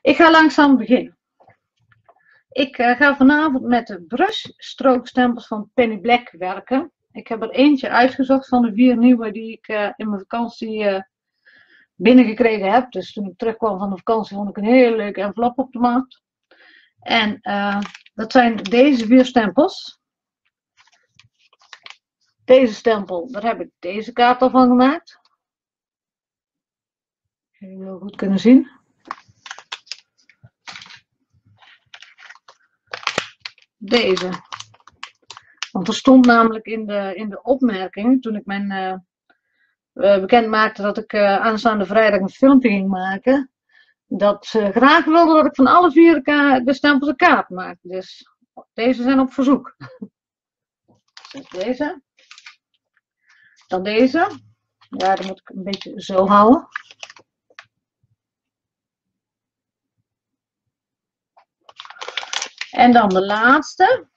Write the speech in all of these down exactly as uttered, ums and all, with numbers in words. Ik ga langzaam beginnen. Ik uh, ga vanavond met de brushstroke stempels van Penny Black werken. Ik heb er eentje uitgezocht van de vier nieuwe die ik uh, in mijn vakantie uh, binnengekregen heb. Dus toen ik terugkwam van de vakantie vond ik een hele leuke envelop op de markt. En uh, dat zijn deze vier stempels. Deze stempel, daar heb ik deze kaart al van gemaakt. Dat jullie heel goed kunnen zien. Deze. Want er stond namelijk in de, in de opmerking, toen ik mijn uh, bekend maakte dat ik uh, aanstaande vrijdag een filmpje ging maken, dat ze graag wilden dat ik van alle vier de stempels een kaart maak. Dus deze zijn op verzoek. Deze. Dan deze. Ja, dat moet ik een beetje zo houden. En dan de laatste.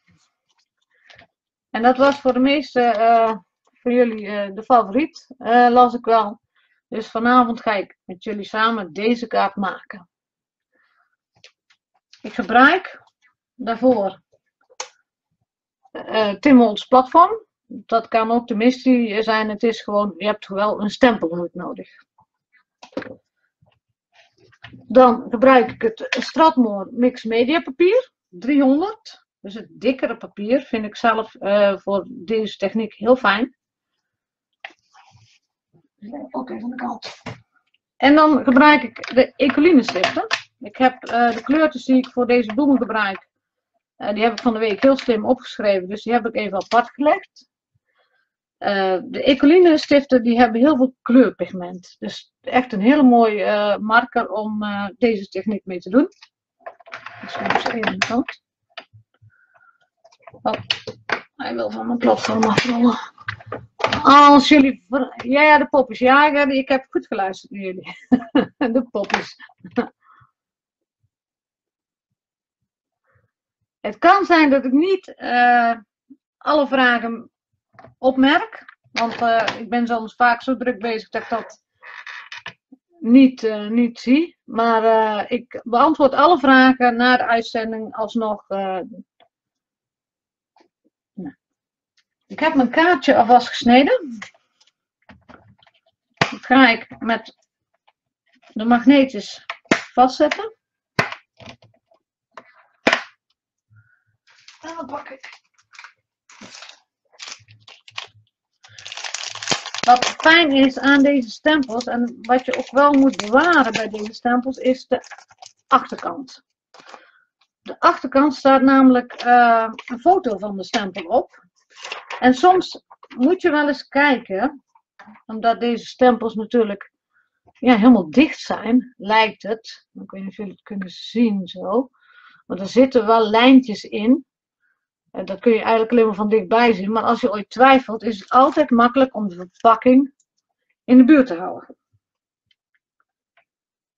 En dat was voor de meeste, uh, voor jullie uh, de favoriet, uh, las ik wel. Dus vanavond ga ik met jullie samen deze kaart maken. Ik gebruik daarvoor uh, Tim Holtz platform. Dat kan ook de mystery zijn. Het is gewoon, je hebt wel een stempelhoed nodig. Dan gebruik ik het Stratmoor Mixed Media Papier. driehonderd, dus het dikkere papier, vind ik zelf uh, voor deze techniek heel fijn. Ook even aan de kant. En dan gebruik ik de Ecoline stiften. Ik heb uh, de kleurtjes die ik voor deze bloemen gebruik, uh, die heb ik van de week heel slim opgeschreven, dus die heb ik even apart gelegd. Uh, de Ecoline stiften die hebben heel veel kleurpigment, dus echt een hele mooie uh, marker om uh, deze techniek mee te doen. Oh, hij wil van mijn platform afrollen. Als jullie... Ja, ja, de poppies. Ja, ik heb goed geluisterd naar jullie. De poppies. Het kan zijn dat ik niet uh, alle vragen opmerk. Want uh, ik ben soms vaak zo druk bezig dat ik dat niet, uh, niet zie. Maar uh, ik beantwoord alle vragen na de uitzending alsnog. Uh... Nou. Ik heb mijn kaartje alvast gesneden. Dat ga ik met de magneetjes vastzetten. En dan pak ik. Wat fijn is aan deze stempels en wat je ook wel moet bewaren bij deze stempels is de achterkant. De achterkant staat namelijk uh, een foto van de stempel op. En soms moet je wel eens kijken, omdat deze stempels natuurlijk ja, helemaal dicht zijn, lijkt het. Ik weet niet of jullie het kunnen zien zo. Maar er zitten wel lijntjes in. Dat kun je eigenlijk alleen maar van dichtbij zien. Maar als je ooit twijfelt, is het altijd makkelijk om de verpakking in de buurt te houden.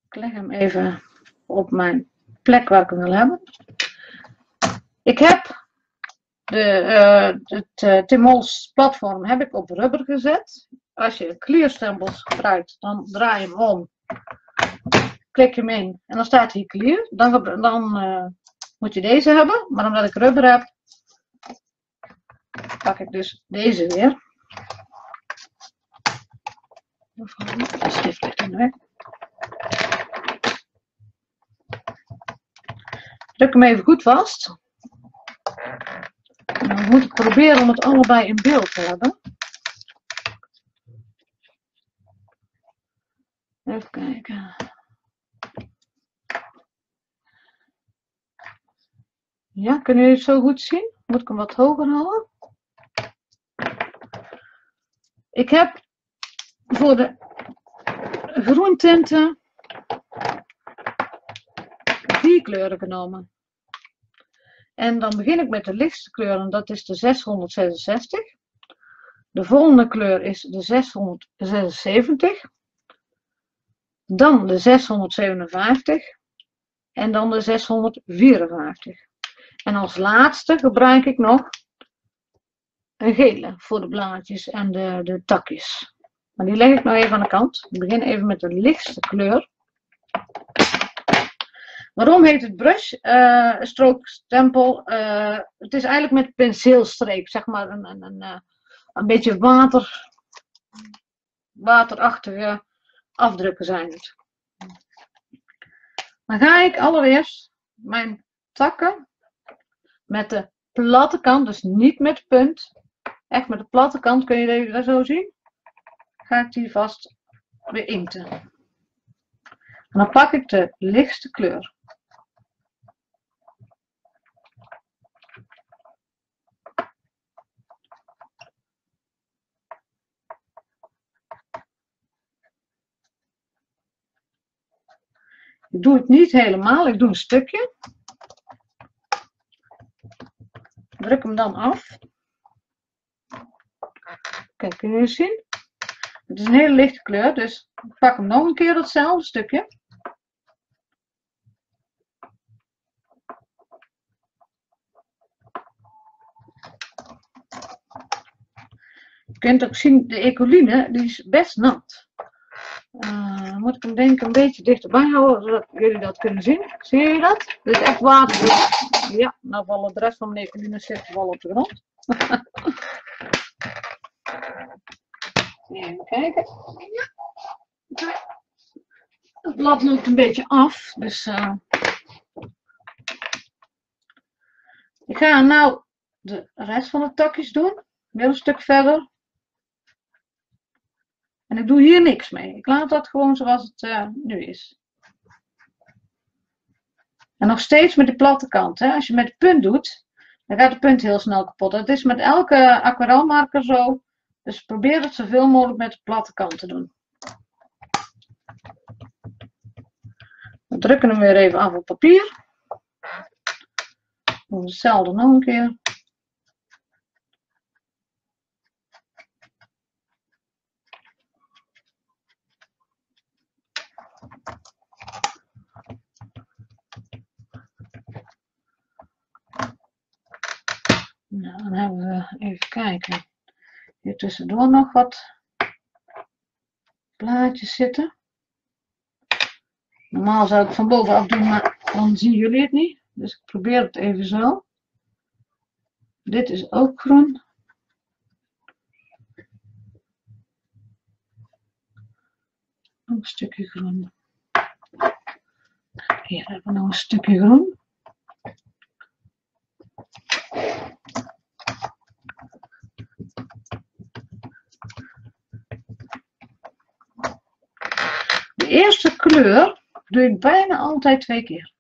Ik leg hem even op mijn plek waar ik hem wil hebben. Ik heb de, uh, het uh, Tim Holtz platform heb ik op rubber gezet. Als je clearstempels gebruikt, dan draai je hem om. Klik je hem in en dan staat hier clear. Dan, dan uh, moet je deze hebben. Maar omdat ik rubber heb, pak ik dus deze weer. Druk hem even goed vast. En dan moet ik proberen om het allebei in beeld te hebben. Even kijken. Ja, kunnen jullie het zo goed zien? Moet ik hem wat hoger halen? Ik heb voor de groentinten vier kleuren genomen. En dan begin ik met de lichtste kleur en dat is de zeshonderdzesenzestig. De volgende kleur is de zeshonderdzesenzeventig. Dan de zeshonderdzevenenvijftig. En dan de zeshonderdvierenvijftig. En als laatste gebruik ik nog een gele voor de blaadjes en de, de takjes. Maar die leg ik nou even aan de kant. Ik begin even met de lichtste kleur. Waarom heet het brushstrookstempel? Uh, uh, het is eigenlijk met penseelstreek, zeg maar, een, een, een, een beetje water, waterachtige afdrukken zijn het. Dan ga ik allereerst mijn takken met de platte kant, dus niet met punt, echt met de platte kant, kun je deze daar zo zien, ga ik die vast weer inkten. En dan pak ik de lichtste kleur. Ik doe het niet helemaal, ik doe een stukje. Druk hem dan af. Kijk, kun je nu zien? Het is een hele lichte kleur, dus ik pak hem nog een keer datzelfde stukje. Je kunt ook zien, de Ecoline, die is best nat. Uh, moet ik hem denk ik een beetje dichterbij houden, zodat jullie dat kunnen zien. Zie je dat? Dit is echt water. Ja, nou vallen de rest van mijn Ecoline zit wel op de grond. Even kijken. Het blad loopt een beetje af, dus uh, ik ga nou de rest van de takjes doen, weer een stuk verder. En ik doe hier niks mee. Ik laat dat gewoon zoals het uh, nu is. En nog steeds met de platte kant. Hè. Als je met de punt doet, dan gaat de punt heel snel kapot. Dat is met elke aquarelmarker zo. Dus probeer het zoveel mogelijk met de platte kant te doen. We drukken hem weer even af op papier. Doen we hetzelfde nog een keer. Nou, dan hebben we even kijken. Hier tussendoor nog wat plaatjes zitten. Normaal zou ik van bovenaf doen, maar dan zien jullie het niet. Dus ik probeer het even zo. Dit is ook groen. Nog een stukje groen. Hier hebben we nog een stukje groen. De eerste kleur doe ik bijna altijd twee keer.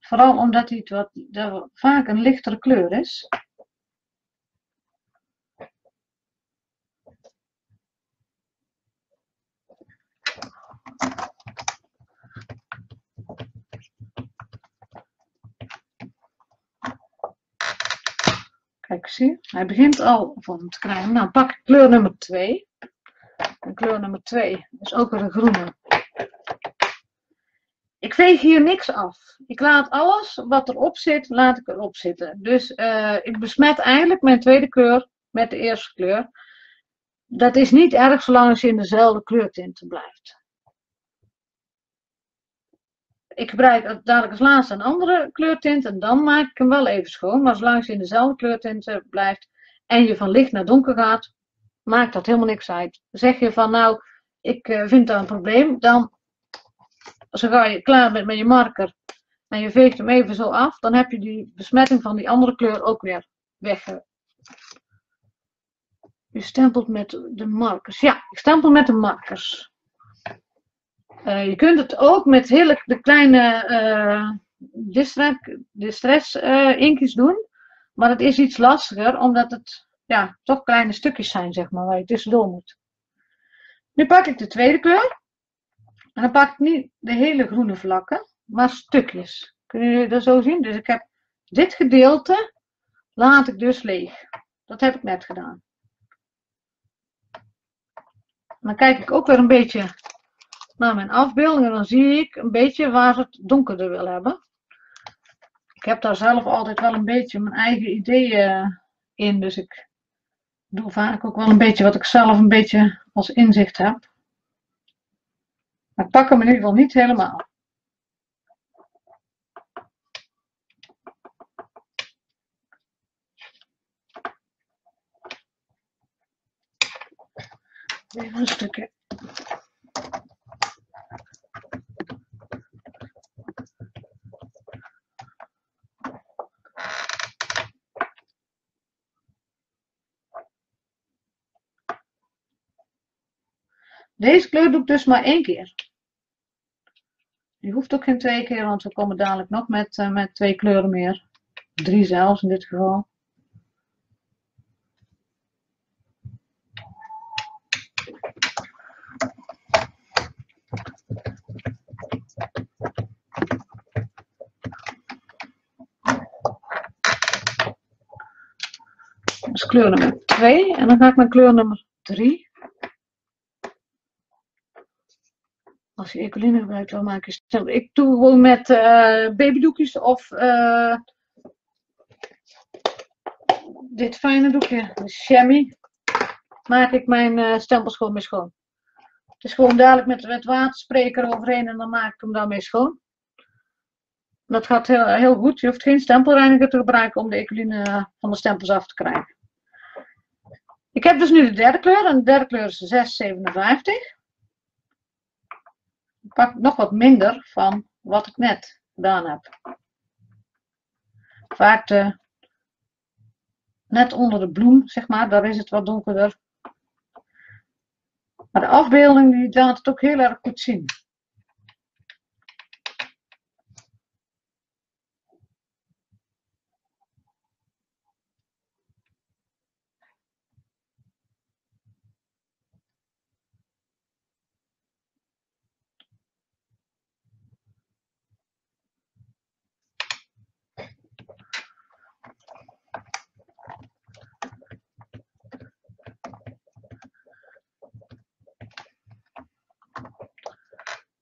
Vooral omdat die wat, dat vaak een lichtere kleur is. Kijk, zie je? Hij begint al van te krijgen. Nou, pak ik kleur nummer twee. En kleur nummer twee is ook weer een groene. Ik veeg hier niks af. Ik laat alles wat erop zit, laat ik erop zitten. Dus uh, ik besmet eigenlijk mijn tweede kleur met de eerste kleur. Dat is niet erg zolang je in dezelfde kleurtinten blijft. Ik gebruik dadelijk als laatste een andere kleurtint en dan maak ik hem wel even schoon. Maar zolang je in dezelfde kleurtinten blijft en je van licht naar donker gaat, maakt dat helemaal niks uit. Zeg je van nou, ik vind dat een probleem, dan zo ga je klaar bent met je marker en je veegt hem even zo af, dan heb je die besmetting van die andere kleur ook weer weg. Je stempelt met de markers. Ja, ik stempel met de markers. Uh, je kunt het ook met hele de kleine uh, distress, distress uh, inkjes doen. Maar het is iets lastiger, omdat het ja, toch kleine stukjes zijn, zeg maar, waar je tussendoor moet. Nu pak ik de tweede kleur. En dan pak ik niet de hele groene vlakken, maar stukjes. Kunnen jullie dat zo zien? Dus ik heb dit gedeelte, laat ik dus leeg. Dat heb ik net gedaan. En dan kijk ik ook weer een beetje naar mijn afbeelding en dan zie ik een beetje waar ze het donkerder wil hebben. Ik heb daar zelf altijd wel een beetje mijn eigen ideeën in, dus ik doe vaak ook wel een beetje wat ik zelf een beetje als inzicht heb. Maar ik pak hem in ieder geval niet helemaal. van stukken. Deze kleur doe ik dus maar één keer. Je hoeft ook geen twee keer, want we komen dadelijk nog met, uh, met twee kleuren meer. Drie zelfs in dit geval. Dat is kleur nummer twee. En dan ga ik naar kleur nummer drie. Als je Ecoline gebruikt, dan maak je stem. Ik doe gewoon met uh, babydoekjes of uh, dit fijne doekje, de chamois, maak ik mijn uh, stempels gewoon mee schoon. Het is gewoon dadelijk met, met waterspreker overheen en dan maak ik hem daarmee schoon. Dat gaat heel, heel goed. Je hoeft geen stempelreiniger te gebruiken om de Ecoline van de stempels af te krijgen. Ik heb dus nu de derde kleur en de derde kleur is zes zevenenvijftig. Ik pak nog wat minder van wat ik net gedaan heb. Vaak de, net onder de bloem, zeg maar, daar is het wat donkerder. Maar de afbeelding die laat het ook heel erg goed zien.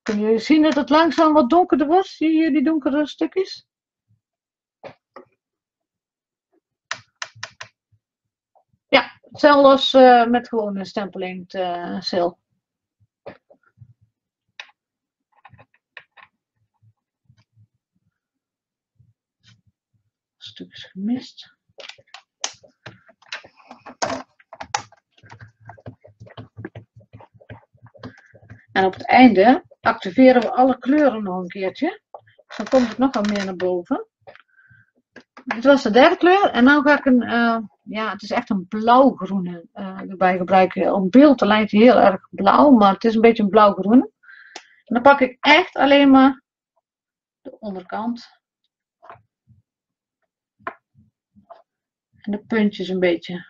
Jullie zien dat het langzaam wat donkerder wordt. Zie je die donkere stukjes? Ja, hetzelfde als uh, met gewoon een stempelint uh, cel. Stukjes gemist. En op het einde activeren we alle kleuren nog een keertje. Dus dan komt het nogal meer naar boven. Dit was de derde kleur. En nu ga ik een, uh, ja, het is echt een blauwgroene uh, erbij gebruiken. Op beeld lijkt hij heel erg blauw, maar het is een beetje een blauwgroene. En dan pak ik echt alleen maar de onderkant. En de puntjes een beetje.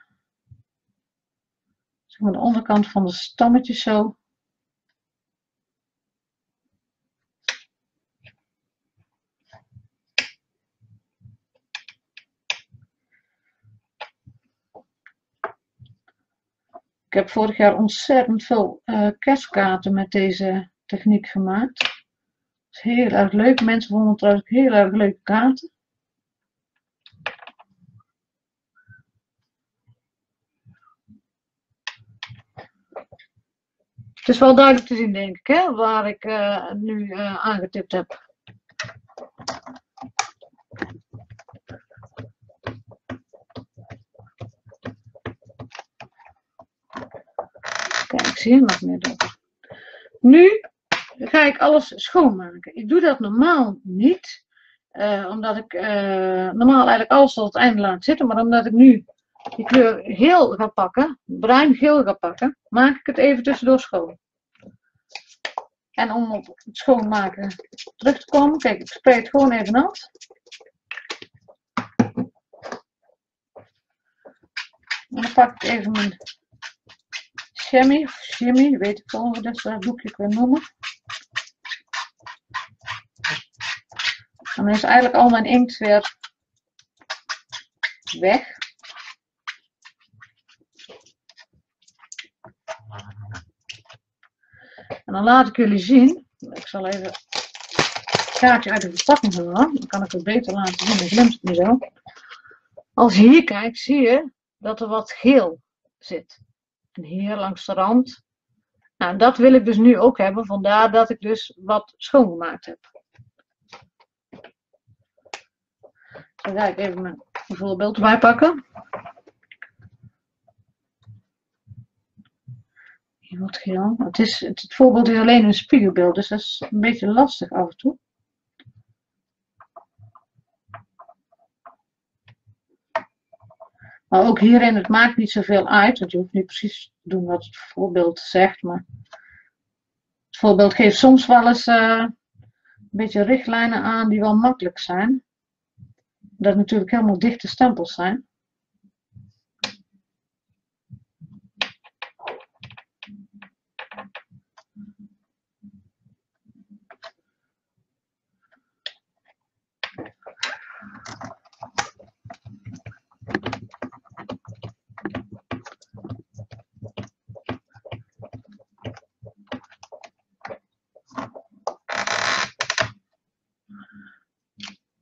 Zeg maar de onderkant van de stammetjes zo. Ik heb vorig jaar ontzettend veel uh, kerstkaarten met deze techniek gemaakt. Dat is heel erg leuk. Mensen vonden het trouwens heel erg leuke kaarten. Het is wel duidelijk te zien, denk ik, hè, waar ik uh, nu uh, aangetipt heb. Kijk, zie je nog meer donker. Nu ga ik alles schoonmaken. Ik doe dat normaal niet. Uh, omdat ik uh, normaal eigenlijk alles tot het einde laat zitten. Maar omdat ik nu die kleur geel ga pakken, bruin geel ga pakken, maak ik het even tussendoor schoon. En om op het schoonmaken terug te komen, kijk, ik spray het gewoon even nat. En dan pak ik even mijn Jimmy, Jimmy, weet ik wel hoe we dat boekje kunnen noemen. Dan is eigenlijk al mijn inkt weer weg. En dan laat ik jullie zien. Ik zal even het kaartje uit de verpakking halen. Dan kan ik het beter laten zien. Dan glimt het niet zo. Als je hier kijkt, zie je dat er wat geel zit. En hier langs de rand. Nou, dat wil ik dus nu ook hebben. Vandaar dat ik dus wat schoongemaakt heb. Dan ga ik even mijn voorbeeld erbij pakken. in wat geel. Het, is, het, het voorbeeld is alleen een spiegelbeeld, dus dat is een beetje lastig af en toe. Maar ook hierin, het maakt niet zoveel uit, want je hoeft niet precies te doen wat het voorbeeld zegt, maar het voorbeeld geeft soms wel eens uh, een beetje richtlijnen aan die wel makkelijk zijn. Dat natuurlijk helemaal dichte stempels zijn.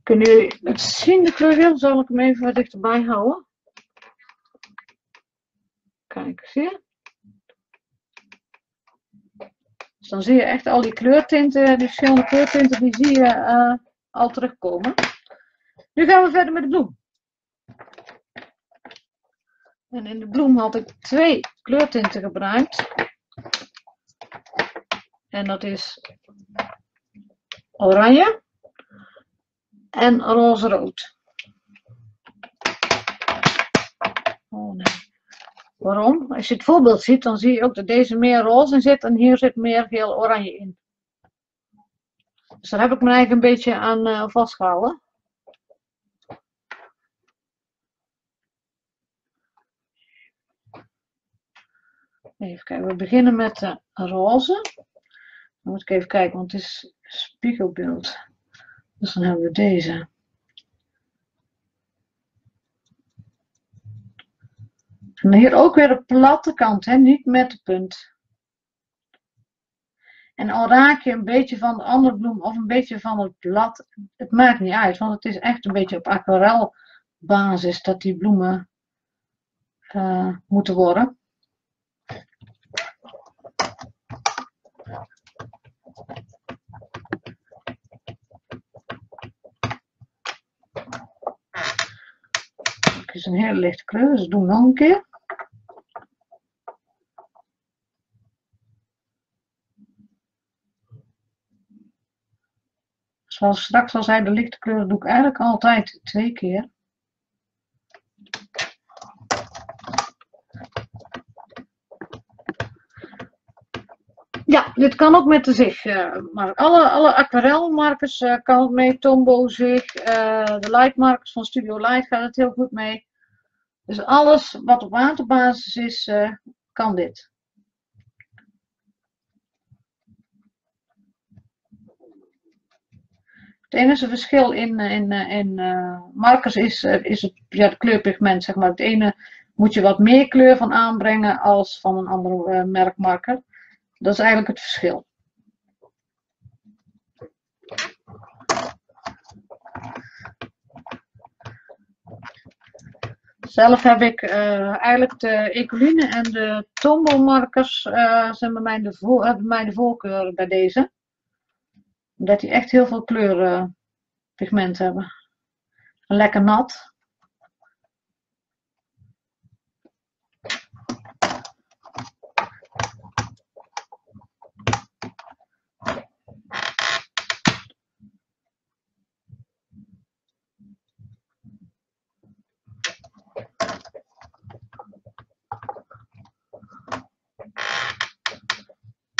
Kunnen jullie het zien, de kleurweel? Zal ik hem even wat dichterbij houden? Kijk, zie je? Dus dan zie je echt al die kleurtinten, die verschillende kleurtinten, die zie je uh, al terugkomen. Nu gaan we verder met de bloem. En in de bloem had ik twee kleurtinten gebruikt. En dat is oranje. En roze-rood. Oh nee. Waarom? Als je het voorbeeld ziet, dan zie je ook dat deze meer roze in zit en hier zit meer geel oranje in. Dus daar heb ik me eigenlijk een beetje aan uh, vastgehouden. Even kijken, we beginnen met de roze. Dan moet ik even kijken, want het is spiegelbeeld. Dus dan hebben we deze. En hier ook weer de platte kant, hè? Niet met de punt. En al raak je een beetje van de andere bloem of een beetje van het blad, het maakt niet uit. Want het is echt een beetje op aquarelbasis dat die bloemen uh, moeten worden. Het is een hele lichte kleur, dus doen we nog een keer. Zoals ik straks al zei, de lichte kleur doe ik eigenlijk altijd twee keer. Ja, dit kan ook met de zig. Uh, maar alle, alle aquarelmarkers uh, kan het mee. Tombow zig, uh, de lightmarkers van Studio Light gaat het heel goed mee. Dus alles wat op waterbasis is, uh, kan dit. Het enige verschil in, in, in uh, markers is, uh, is het, ja, het kleurpigment, zeg maar. Het ene moet je wat meer kleur van aanbrengen als van een andere uh, merkmarker. Dat is eigenlijk het verschil. Zelf heb ik uh, eigenlijk de Ecoline en de Tombow markers uh, zijn bij mij, de voor, uh, bij mij de voorkeur bij deze. Omdat die echt heel veel kleurpigment uh, hebben. Lekker nat.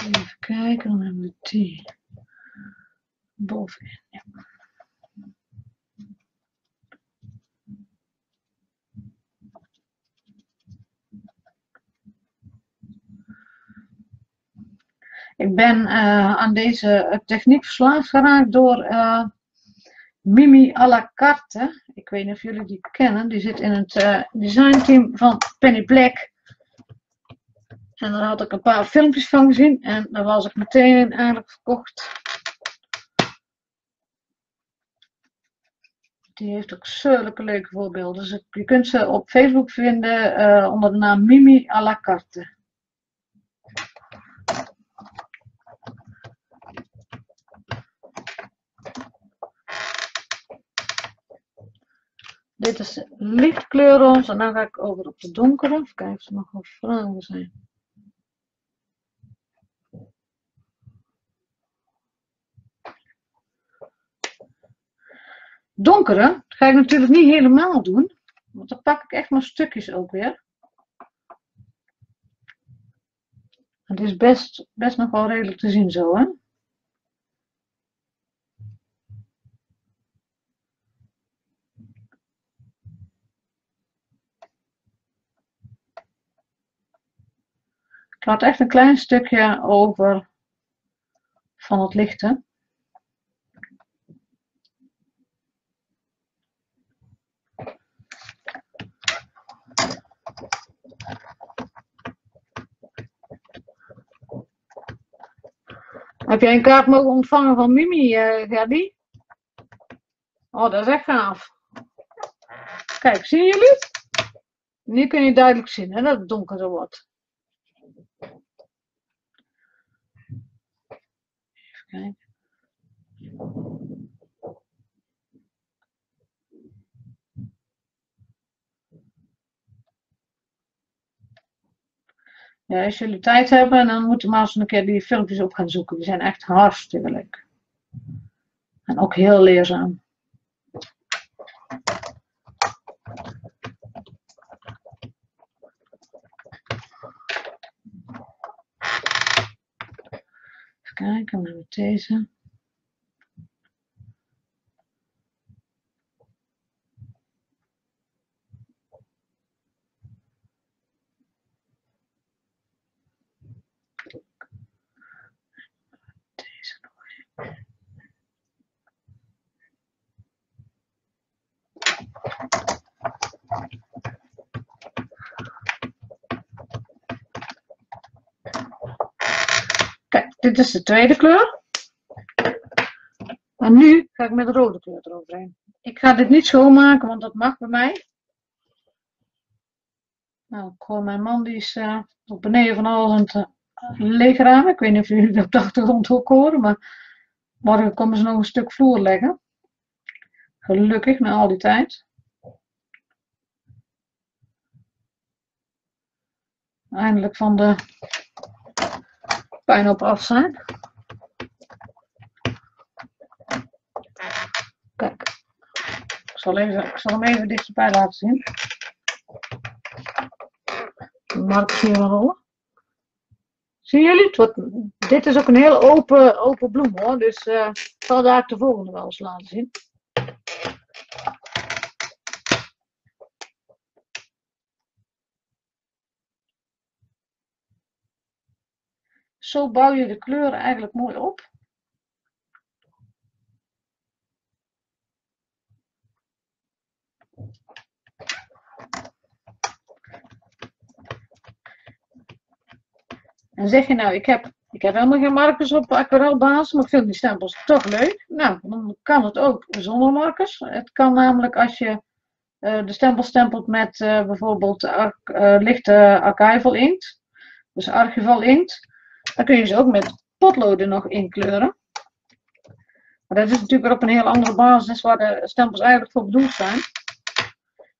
Even kijken, dan hebben we die bovenin. Ja. Ik ben uh, aan deze techniek verslaafd geraakt door uh, Mimi à la carte. Ik weet niet of jullie die kennen. Die zit in het uh, designteam van Penny Black. En daar had ik een paar filmpjes van gezien en daar was ik meteen eigenlijk verkocht. Die heeft ook zulke leuke voorbeelden. Dus je kunt ze op Facebook vinden uh, onder de naam Mimi à la carte. Dit is licht kleurroze en dan ga ik over op de donkere. Even kijken of er nog wat vragen zijn. donkere, dat ga ik natuurlijk niet helemaal doen, want dan pak ik echt maar stukjes ook weer. Het is best, best nog wel redelijk te zien zo, hè. Ik laat echt een klein stukje over van het lichte. Heb jij een kaart mogen ontvangen van Mimi, eh, Gabi? Oh, dat is echt gaaf. Kijk, zien jullie? Nu kun je duidelijk zien, hè, dat het donkerder wordt. Even kijken. Ja, als jullie tijd hebben, dan moeten we maar eens een keer die filmpjes op gaan zoeken. Die zijn echt hartstikke leuk. En ook heel leerzaam. Even kijken, hoe doen we deze? Kijk, dit is de tweede kleur. En nu ga ik met de rode kleur eroverheen. Ik ga dit niet schoonmaken, want dat mag bij mij. Nou, ik hoor mijn man, die is uh, op beneden van alles aan het uh, leegramen. Ik weet niet of jullie dat op de achtergrond ook horen, maar morgen komen ze nog een stuk vloer leggen. Gelukkig, na al die tijd. Eindelijk van de pijn op af zijn. Kijk, ik zal, even, ik zal hem even dichterbij laten zien. De markers hier rollen. Zien jullie? Het wordt, dit is ook een heel open, open bloem hoor, dus uh, ik zal daar de volgende wel eens laten zien. Zo bouw je de kleuren eigenlijk mooi op. En zeg je nou, ik heb, ik heb helemaal geen markers op aquarelbasis, maar ik vind die stempels toch leuk. Nou, dan kan het ook zonder markers. Het kan namelijk als je uh, de stempel stempelt met uh, bijvoorbeeld ar uh, lichte archival inkt. Dus archival inkt. Dan kun je ze ook met potloden nog inkleuren. Maar dat is natuurlijk op een heel andere basis waar de stempels eigenlijk voor bedoeld zijn.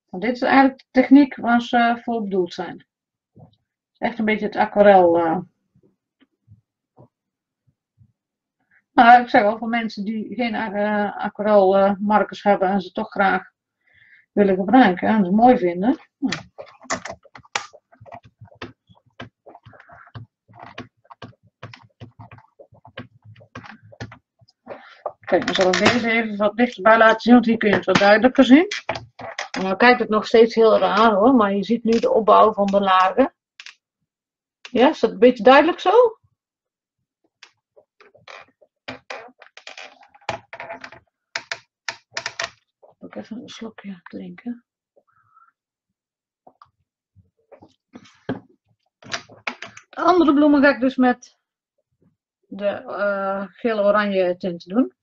Want dit is eigenlijk de techniek waar ze voor bedoeld zijn. Echt een beetje het aquarel. Uh. Maar ik zeg al, voor mensen die geen uh, aquarel uh, markers hebben en ze toch graag willen gebruiken en ze mooi vinden. Nou. Kijk, dan zal ik deze even wat dichterbij laten zien, want hier kun je het wat duidelijker zien. En dan kijkt het nog steeds heel raar hoor, maar je ziet nu de opbouw van de lagen. Ja, is dat een beetje duidelijk zo? Ik ga even een slokje drinken. De andere bloemen ga ik dus met de uh, geel-oranje tint doen.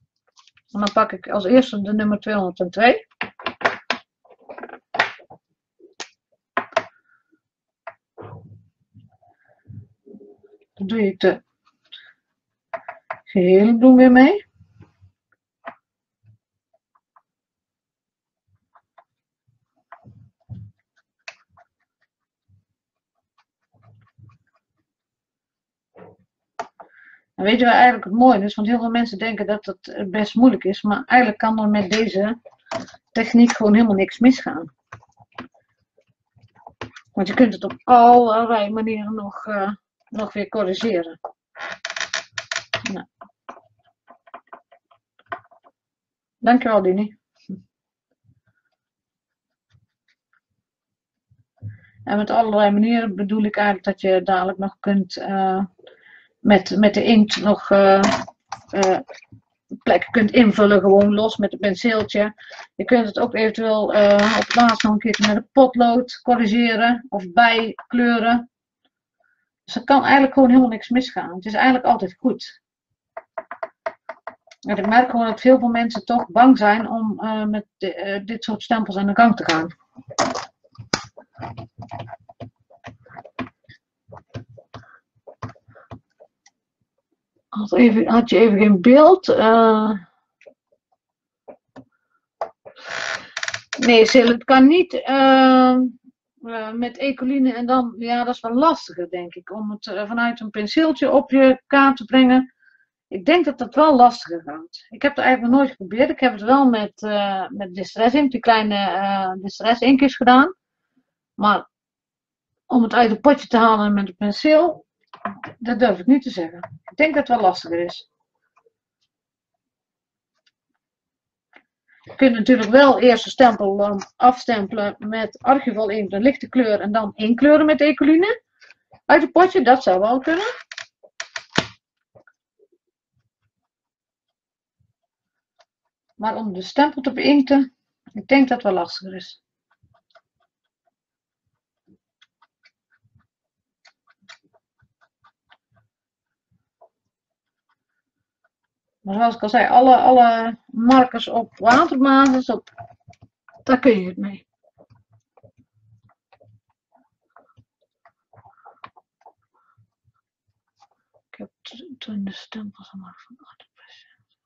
En dan pak ik als eerste de nummer tweehonderdtwee. Dan doe ik de gele bloem weer mee. En weet je waar eigenlijk het mooie is? Want heel veel mensen denken dat het best moeilijk is. Maar eigenlijk kan er met deze techniek gewoon helemaal niks misgaan. Want je kunt het op allerlei manieren nog, uh, nog weer corrigeren. Nou. Dankjewel, Dini. En met allerlei manieren bedoel ik eigenlijk dat je dadelijk nog kunt uh, met, met de inkt nog uh, uh, plekken kunt invullen, gewoon los met een penseeltje. Je kunt het ook eventueel uh, op het laatst nog een keertje met een potlood corrigeren of bijkleuren. Dus er kan eigenlijk gewoon helemaal niks misgaan. Het is eigenlijk altijd goed. En ik merk gewoon dat veel mensen toch bang zijn om uh, met de, uh, dit soort stempels aan de gang te gaan. Had, even, had je even geen beeld? Uh... Nee, Sil, het kan niet uh, uh, met Ecoline en dan, ja, dat is wel lastiger, denk ik, om het uh, vanuit een penseeltje op je kaart te brengen. Ik denk dat dat wel lastiger gaat. Ik heb het eigenlijk nog nooit geprobeerd. Ik heb het wel met, uh, met distress ink, die kleine uh, distress inkjes gedaan. Maar om het uit het potje te halen met een penseel, dat durf ik niet te zeggen. Ik denk dat het wel lastiger is. Je kunt natuurlijk wel eerst de stempel afstempelen met archival inkt, een lichte kleur en dan inkleuren met Ecoline. Uit het potje, dat zou wel kunnen. Maar om de stempel te beïnkten, ik denk dat het wel lastiger is. Maar zoals ik al zei, alle, alle markers op waterbasis, op, daar kun je het mee. Ik heb toen de stempels gemaakt van Art Impressions.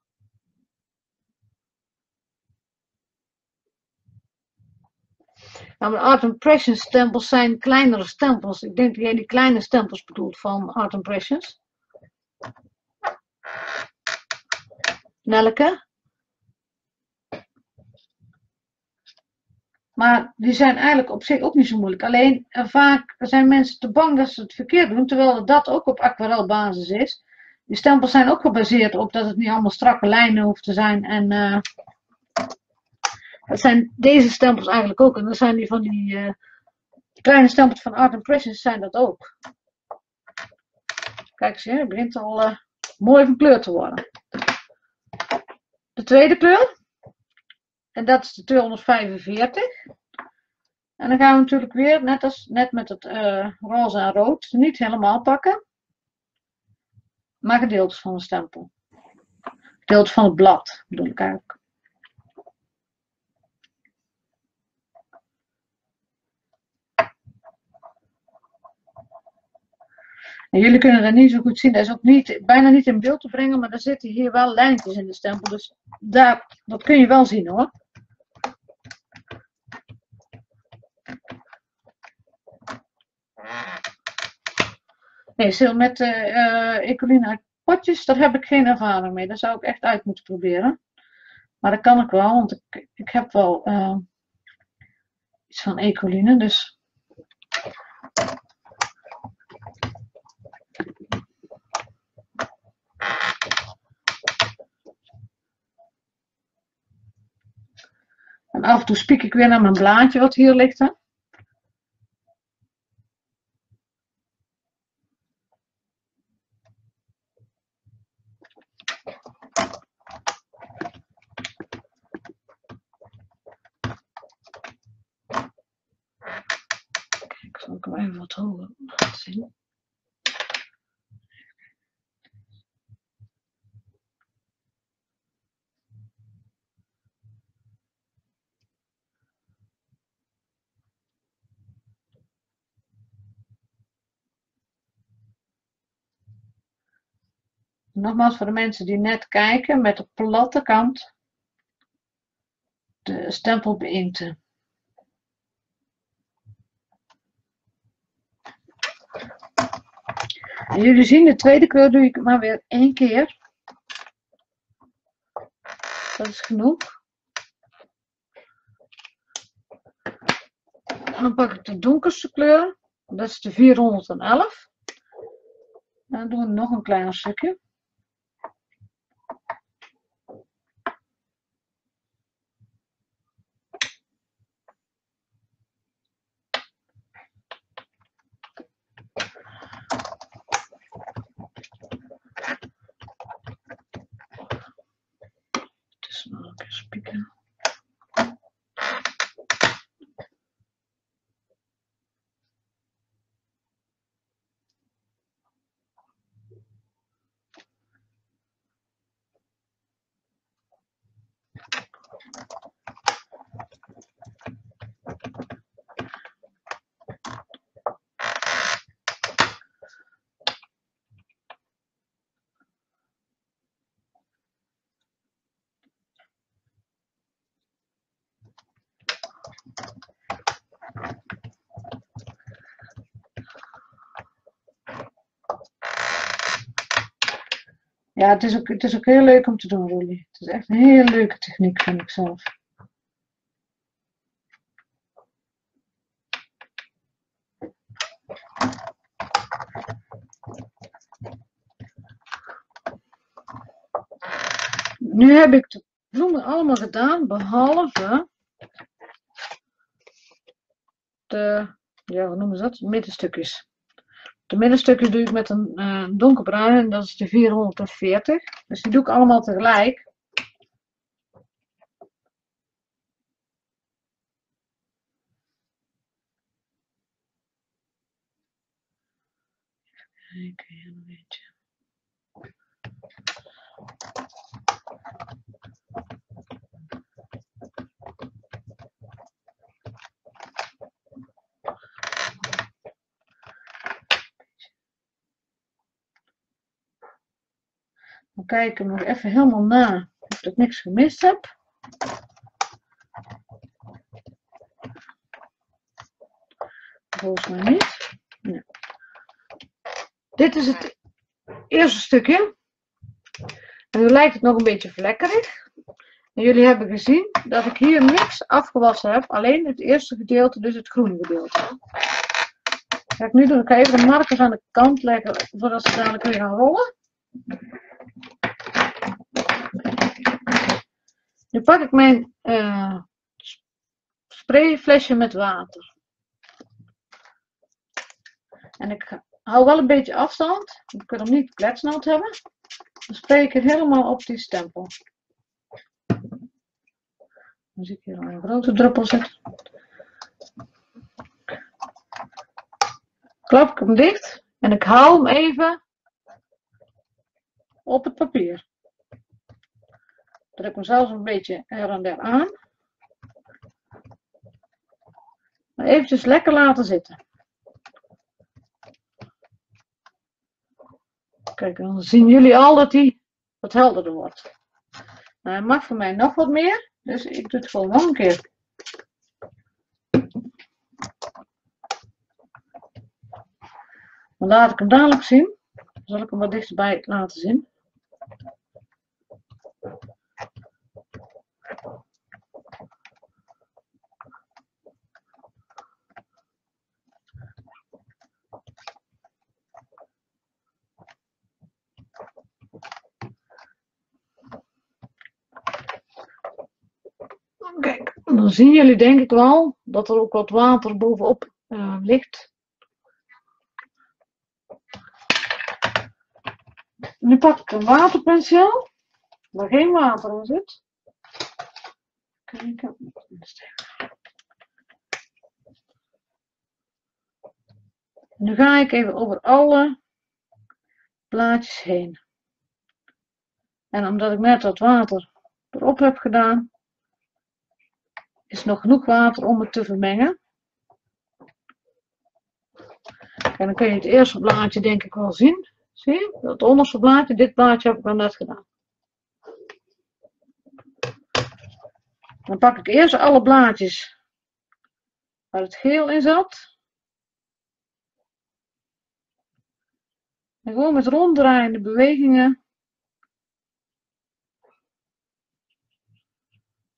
Nou, maar Art Impressions stempels zijn kleinere stempels. Ik denk dat jij die kleine stempels bedoelt van Art Impressions. Nelke. Maar die zijn eigenlijk op zich ook niet zo moeilijk. Alleen vaak zijn mensen te bang dat ze het verkeerd doen, terwijl dat ook op aquarelbasis is. Die stempels zijn ook gebaseerd op dat het niet allemaal strakke lijnen hoeft te zijn. En uh, dat zijn deze stempels eigenlijk ook. En dan zijn die van die uh, kleine stempels van Art Impressions zijn dat ook. Kijk eens, het begint al uh, mooi van kleur te worden. De tweede kleur. En dat is de tweehonderdvijfenveertig. En dan gaan we natuurlijk weer, net als net met het uh, roze en rood, niet helemaal pakken. Maar gedeeltes van de stempel. Gedeeltes van het blad, bedoel ik eigenlijk. En jullie kunnen dat niet zo goed zien, dat is ook niet, bijna niet in beeld te brengen, maar er zitten hier wel lijntjes in de stempel, dus daar, dat kun je wel zien hoor. Nee, Sil, met uh, Ecoline potjes, daar heb ik geen ervaring mee, daar zou ik echt uit moeten proberen. Maar dat kan ik wel, want ik, ik heb wel uh, iets van Ecoline, dus... En af en toe spiek ik weer naar mijn blaadje wat hier ligt. Hè? Kijk, zal ik hem even wat hoger laten zien. Nogmaals voor de mensen die net kijken, met de platte kant de stempel beïnkten. En jullie zien, de tweede kleur doe ik maar weer één keer. Dat is genoeg. En dan pak ik de donkerste kleur. Dat is de vierhonderdelf. En dan doen we nog een klein stukje. Ja, het is, ook, het is ook heel leuk om te doen, Rolly. Het is echt een heel leuke techniek, vind ik zelf. Nu heb ik de bloemen allemaal gedaan, behalve de, ja, hoe noemen ze dat? Middenstukjes. De middenstukjes doe ik met een uh, donkerbruin en dat is de vierhonderdveertig. Dus die doe ik allemaal tegelijk. Even kijken, ja, een beetje. We kijken nog even helemaal na of ik niks gemist heb. Volgens mij niet. Nee. Dit is het eerste stukje. En nu lijkt het nog een beetje vlekkerig. En jullie hebben gezien dat ik hier niks afgewassen heb. Alleen het eerste gedeelte, dus het groene gedeelte. Dat ga ik nu doen. Ik ga even de markers aan de kant leggen voordat ze dadelijk weer gaan rollen. Nu pak ik mijn uh, sprayflesje met water. En ik ga, hou wel een beetje afstand. Ik kan hem niet kletsnat hebben. Dan spray ik het helemaal op die stempel. Dan zie ik hier al een grote druppel zitten. Klap ik hem dicht. En ik hou hem even op het papier. Druk hem zelfs een beetje her en der aan. Maar eventjes lekker laten zitten. Kijk, dan zien jullie al dat hij wat helderder wordt. Nou, hij mag voor mij nog wat meer, dus ik doe het gewoon nog een keer. Dan laat ik hem dadelijk zien. Dan zal ik hem wat dichterbij laten zien. Kijk, dan zien jullie denk ik wel dat er ook wat water bovenop uh, ligt. Nu pak ik een waterpenseel, waar geen water in zit. Kijken. Nu ga ik even over alle blaadjes heen. En omdat ik net wat water erop heb gedaan, is nog genoeg water om het te vermengen. En dan kun je het eerste blaadje denk ik wel zien. Zie je? Dat onderste blaadje, dit blaadje heb ik wel net gedaan. Dan pak ik eerst alle blaadjes waar het geel in zat. En gewoon met ronddraaiende bewegingen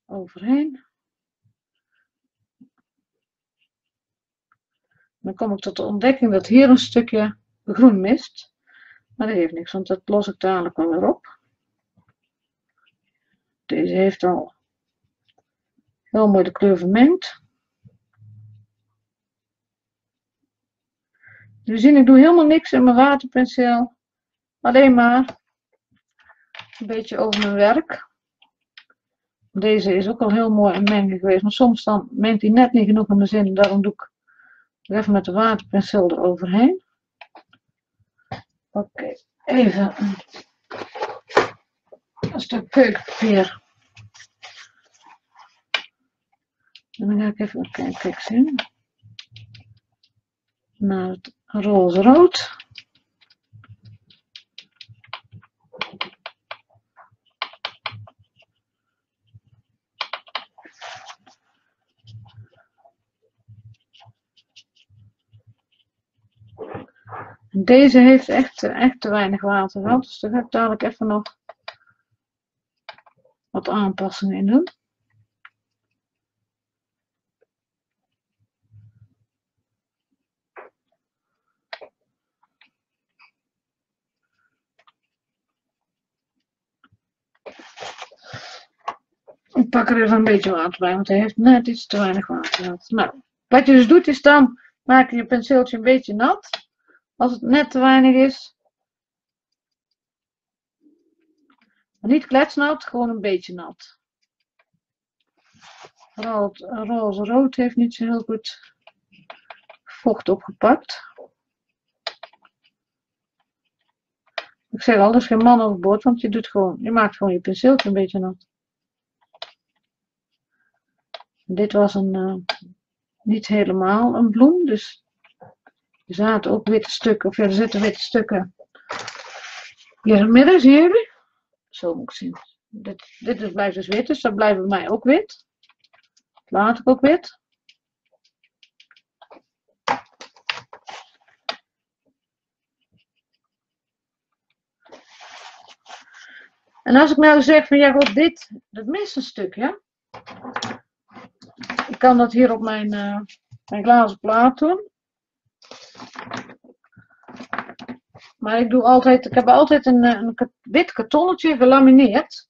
overheen. Dan kom ik tot de ontdekking dat hier een stukje groen mist. Maar dat heeft niks, want dat los ik dadelijk wel weer op. Deze heeft al heel mooi de kleur vermengd. Jullie zien, ik doe helemaal niks in mijn waterpenseel. Alleen maar een beetje over mijn werk. Deze is ook al heel mooi in mengen geweest. Maar soms dan mengt hij net niet genoeg in mijn zin. Daarom doe ik even met de waterpenseel eroverheen. Oké, okay, even een stuk keukenpapier. En dan ga ik even een kijk zien. Naar het roze rood. Deze heeft echt, echt te weinig water gehad, dus daar ga ik dadelijk even nog wat aanpassingen in doen. Ik pak er even een beetje water bij, want hij heeft net iets te weinig water gehad. Nou, wat je dus doet is dan maak je je penseeltje een beetje nat. Als het net te weinig is, maar niet kletsnat, gewoon een beetje nat. Vooral het roze rood heeft niet zo heel goed vocht opgepakt. Ik zeg al, dus geen man overboord, want je, doet gewoon, je maakt gewoon je penseeltje een beetje nat. Dit was een, uh, niet helemaal een bloem, dus... Er zaten ook witte stukken, of ja, er zitten witte stukken hier in het midden, zie jullie? Zo moet ik zien. Dit, dit blijft dus wit, dus dat blijft bij mij ook wit. Dat laat ik ook wit. En als ik nou zeg van ja, god, dit, dat mist een stukje. Ik kan dat hier op mijn, uh, mijn glazen plaat doen. Maar ik, doe altijd, ik heb altijd een, een wit kartonnetje gelamineerd.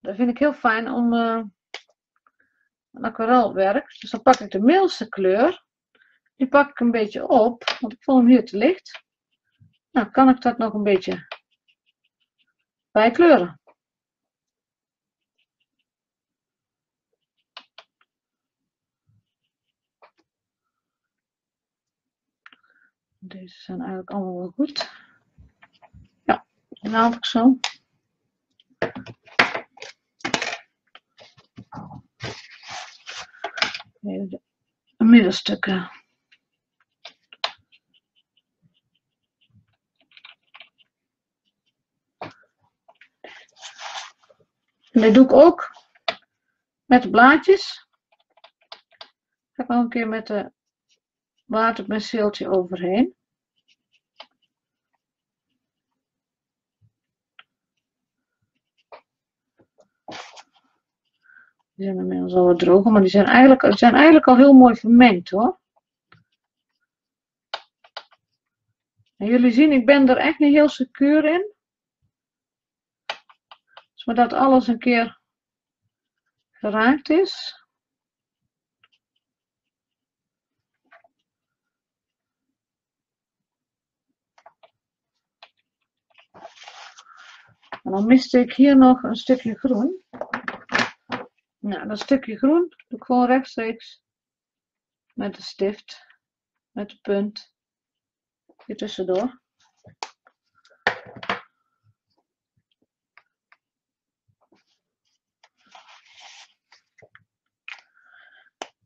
Dat vind ik heel fijn om uh, een aquarelwerk. Dus dan pak ik de middelste kleur. Die pak ik een beetje op, want ik vond hem hier te licht. Nou, kan ik dat nog een beetje bijkleuren. Deze zijn eigenlijk allemaal wel goed. Ja, die laat ik zo. Even de middenstukken. En dat doe ik ook met de blaadjes. Ik heb nog een keer met de waterpenseeltje overheen. Die zijn inmiddels al wat droger, maar die zijn eigenlijk, zijn eigenlijk al heel mooi vermengd hoor. En jullie zien, ik ben er echt niet heel secuur in. Dus maar dat alles een keer geraakt is. En dan miste ik hier nog een stukje groen. Nou, dat stukje groen doe ik gewoon rechtstreeks met de stift, met de punt, hier tussendoor.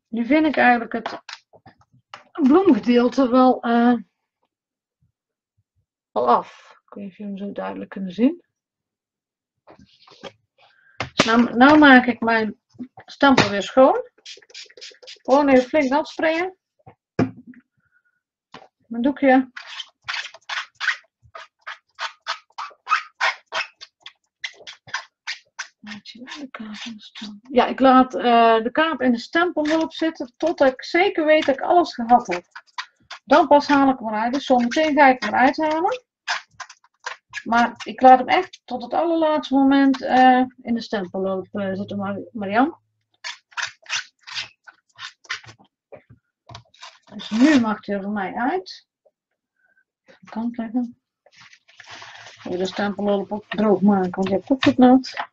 Nu vind ik eigenlijk het bloemgedeelte wel uh, al af. Ik weet niet of jullie hem zo duidelijk kunnen zien. Nou, nou maak ik mijn stempel weer schoon. Gewoon even flink nat sprayen. Mijn doekje. Ja, ik laat uh, de kaap in de stempelmulp zitten totdat ik zeker weet dat ik alles gehad heb. Dan pas haal ik hem eruit. Dus zometeen ga ik hem eruit halen. Maar ik laat hem echt tot het allerlaatste moment uh, in de stempelloop uh, zitten, Mar Marianne. Dus nu mag hij er voor mij uit. Ik kan het leggen. Ik wil de stempelloop ook droog maken, want je hebt ook het nat.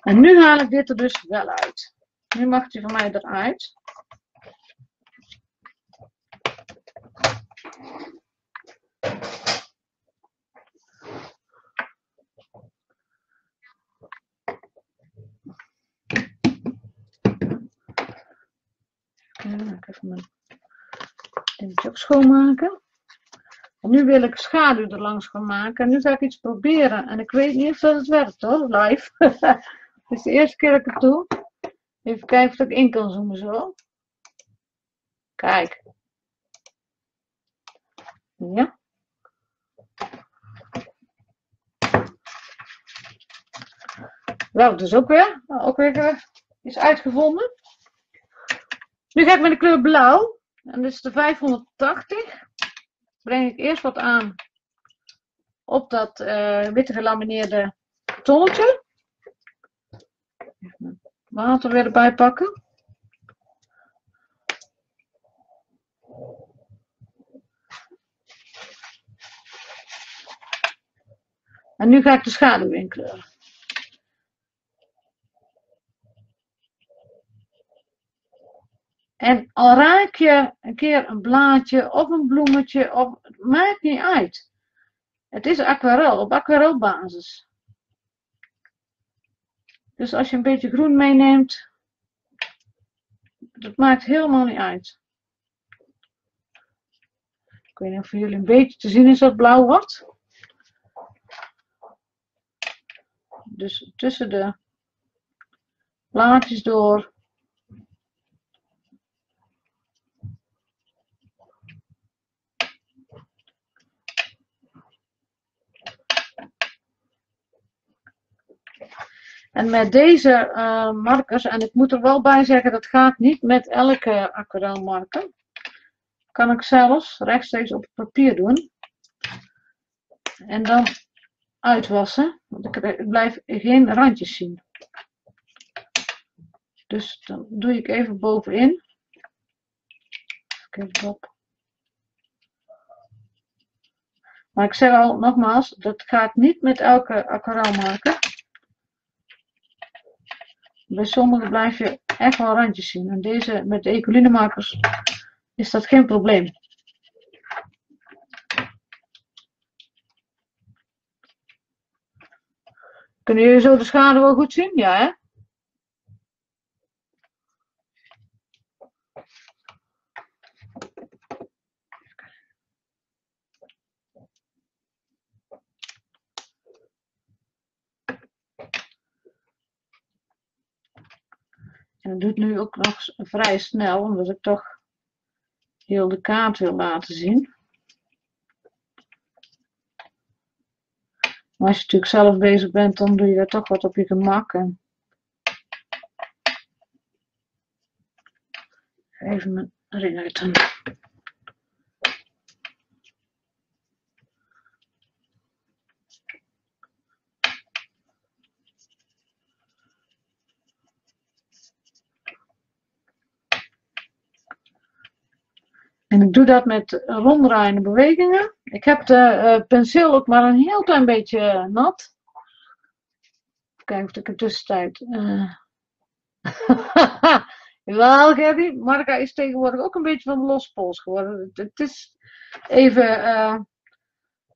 En nu haal ik dit er dus wel uit. Nu mag hij voor mij eruit. Ik even mijn dingetje ook schoonmaken. En nu wil ik schaduw er langs gaan maken. En nu ga ik iets proberen. En ik weet niet of dat het werkt hoor, live. Het is de eerste keer dat ik het doe. Even kijken of ik in kan zoomen zo. Kijk. Ja. Nou, dus ook weer, ook weer iets uitgevonden. Nu ga ik met de kleur blauw. En dit is de vijfhonderdtachtig. Breng ik eerst wat aan op dat uh, witte gelamineerde tonnetje. Even water weer erbij pakken. En nu ga ik de schaduw inkleuren. En al raak je een keer een blaadje of een bloemetje, of, het maakt niet uit. Het is aquarel, op aquarelbasis. Dus als je een beetje groen meeneemt, dat maakt helemaal niet uit. Ik weet niet of voor jullie een beetje te zien is dat blauw wordt. Dus tussen de blaadjes door. En met deze uh, markers, en ik moet er wel bij zeggen, dat gaat niet met elke aquarelmarker. Kan ik zelfs rechtstreeks op het papier doen. En dan uitwassen, want ik blijf geen randjes zien. Dus dan doe ik even bovenin. Even op. Maar ik zeg al nogmaals, dat gaat niet met elke aquarelmarker. Bij sommige blijf je echt wel randjes zien. En deze met de Ecoline markers is dat geen probleem. Kunnen jullie zo de schaduw wel goed zien? Ja, hè? En dat doet nu ook nog vrij snel, omdat ik toch heel de kaart wil laten zien. Maar als je natuurlijk zelf bezig bent, dan doe je er toch wat op je gemak. En even mijn ring uit. En ik doe dat met ronddraaiende bewegingen. Ik heb de uh, penseel ook maar een heel klein beetje nat. Kijk of ik in de tussentijd... Uh... Wel, Gerry, Marga is tegenwoordig ook een beetje van de lospols geworden. Het is even uh,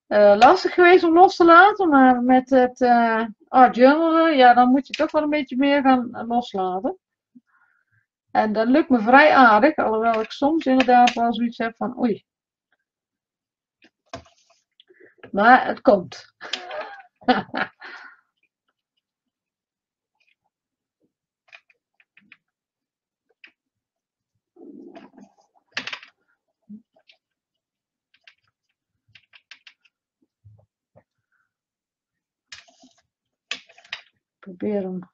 uh, lastig geweest om los te laten, maar met het uh, art journalen, ja, dan moet je toch wel een beetje meer gaan loslaten. En dat lukt me vrij aardig, alhoewel ik soms inderdaad wel zoiets heb van oei. Maar het komt. Probeer hem.